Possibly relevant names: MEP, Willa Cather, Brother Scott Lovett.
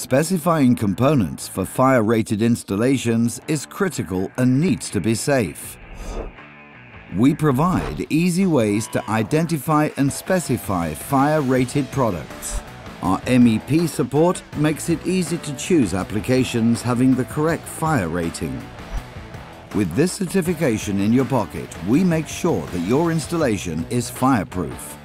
Specifying components for fire-rated installations is critical and needs to be safe. We provide easy ways to identify and specify fire-rated products. Our MEP support makes it easy to choose applications having the correct fire rating. With this certification in your pocket, we make sure that your installation is fireproof.